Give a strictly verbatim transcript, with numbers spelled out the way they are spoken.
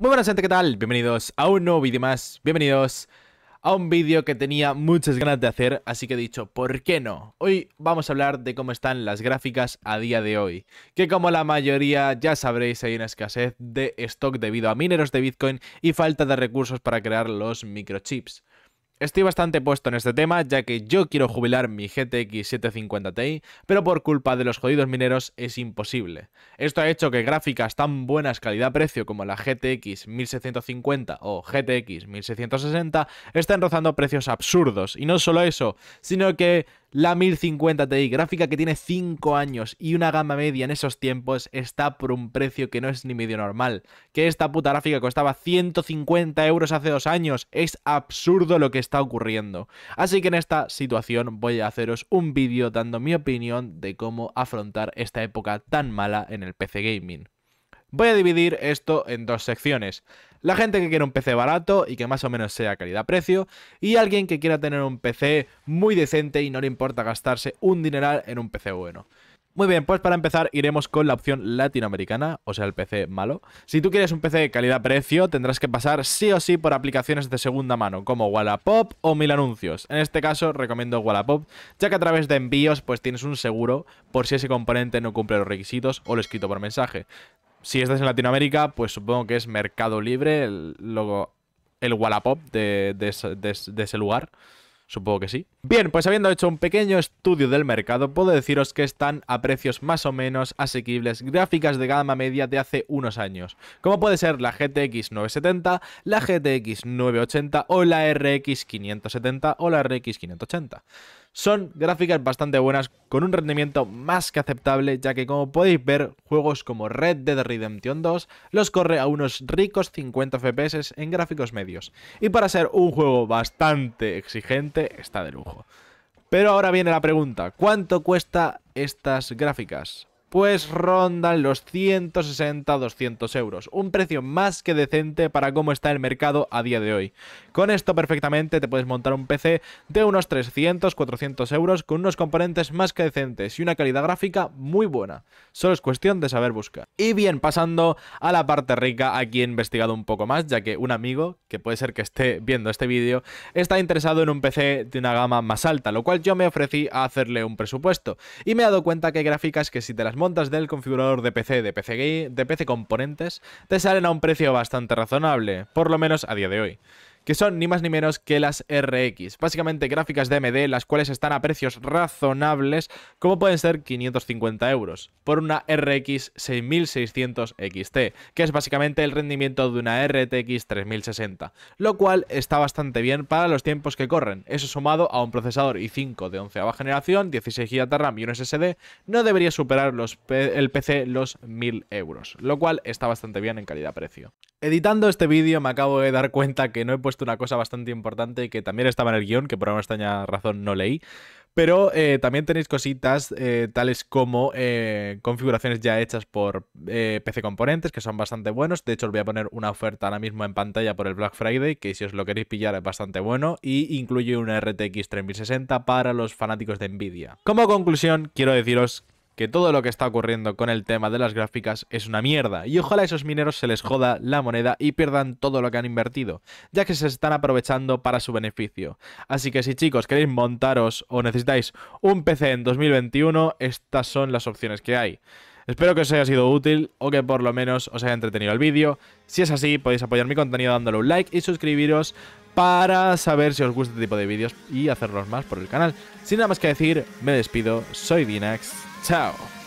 Muy buenas gente, ¿qué tal? Bienvenidos a un nuevo vídeo más, bienvenidos a un vídeo que tenía muchas ganas de hacer, así que he dicho, ¿por qué no? Hoy vamos a hablar de cómo están las gráficas a día de hoy, que como la mayoría ya sabréis hay una escasez de stock debido a mineros de Bitcoin y falta de recursos para crear los microchips. Estoy bastante puesto en este tema, ya que yo quiero jubilar mi G T X setecientos cincuenta Ti, pero por culpa de los jodidos mineros es imposible. Esto ha hecho que gráficas tan buenas calidad-precio como la G T X mil seiscientos cincuenta o G T X mil seiscientos sesenta están rozando precios absurdos. Y no solo eso, sino que la mil cincuenta Ti, gráfica que tiene cinco años y una gama media en esos tiempos, está por un precio que no es ni medio normal. Que esta puta gráfica costaba ciento cincuenta euros hace dos años. Es absurdo lo que está ocurriendo. Así que en esta situación voy a haceros un vídeo dando mi opinión de cómo afrontar esta época tan mala en el P C Gaming. Voy a dividir esto en dos secciones. La gente que quiere un P C barato y que más o menos sea calidad-precio, y alguien que quiera tener un P C muy decente y no le importa gastarse un dineral en un P C bueno. Muy bien, pues para empezar iremos con la opción latinoamericana, o sea el P C malo. Si tú quieres un P C calidad-precio tendrás que pasar sí o sí por aplicaciones de segunda mano como Wallapop o Mil Anuncios. En este caso recomiendo Wallapop, ya que a través de envíos pues tienes un seguro por si ese componente no cumple los requisitos o lo escrito por mensaje. Si estás en Latinoamérica, pues supongo que es Mercado Libre, el, logo, el Wallapop de, de, de, de ese lugar. Supongo que sí. Bien, pues habiendo hecho un pequeño estudio del mercado, puedo deciros que están a precios más o menos asequibles gráficas de gama media de hace unos años, como puede ser la G T X novecientos setenta, la G T X novecientos ochenta o la R X quinientos setenta o la R X quinientos ochenta. Son gráficas bastante buenas con un rendimiento más que aceptable, ya que como podéis ver, juegos como Red Dead Redemption dos los corre a unos ricos cincuenta F P S en gráficos medios. Y para ser un juego bastante exigente, está de lujo. Pero ahora viene la pregunta, ¿cuánto cuesta estas gráficas? Pues rondan los ciento sesenta a doscientos euros, un precio más que decente para cómo está el mercado a día de hoy. Con esto perfectamente te puedes montar un P C de unos trescientos a cuatrocientos euros con unos componentes más que decentes y una calidad gráfica muy buena. Solo es cuestión de saber buscar. Y bien, pasando a la parte rica, aquí he investigado un poco más, ya que un amigo, que puede ser que esté viendo este vídeo, está interesado en un P C de una gama más alta, lo cual yo me ofrecí a hacerle un presupuesto. Y me he dado cuenta que hay gráficas que si te las montas del configurador de P C de P C Game, de P C Componentes, te salen a un precio bastante razonable, por lo menos a día de hoy, que son ni más ni menos que las R X, básicamente gráficas de A M D, las cuales están a precios razonables, como pueden ser quinientos cincuenta euros, por una R X seis mil seiscientos X T, que es básicamente el rendimiento de una R T X tres mil sesenta, lo cual está bastante bien para los tiempos que corren. Eso sumado a un procesador i cinco de onceava generación, dieciséis gigas de RAM y un S S D, no debería superar los el P C los mil euros, lo cual está bastante bien en calidad-precio. Editando este vídeo me acabo de dar cuenta que no he puesto una cosa bastante importante que también estaba en el guión, que por una extraña razón no leí, pero eh, también tenéis cositas eh, tales como eh, configuraciones ya hechas por eh, P C Componentes, que son bastante buenos. De hecho os voy a poner una oferta ahora mismo en pantalla por el Black Friday, que si os lo queréis pillar es bastante bueno, y incluye una R T X tres mil sesenta para los fanáticos de NVIDIA. Como conclusión quiero deciros que todo lo que está ocurriendo con el tema de las gráficas es una mierda, y ojalá a esos mineros se les joda la moneda y pierdan todo lo que han invertido, ya que se están aprovechando para su beneficio. Así que si chicos queréis montaros o necesitáis un P C en dos mil veintiuno, estas son las opciones que hay. Espero que os haya sido útil o que por lo menos os haya entretenido el vídeo. Si es así, podéis apoyar mi contenido dándole un like y suscribiros para saber si os gusta este tipo de vídeos y hacerlos más por el canal. Sin nada más que decir, me despido, soy Dinax. Chao.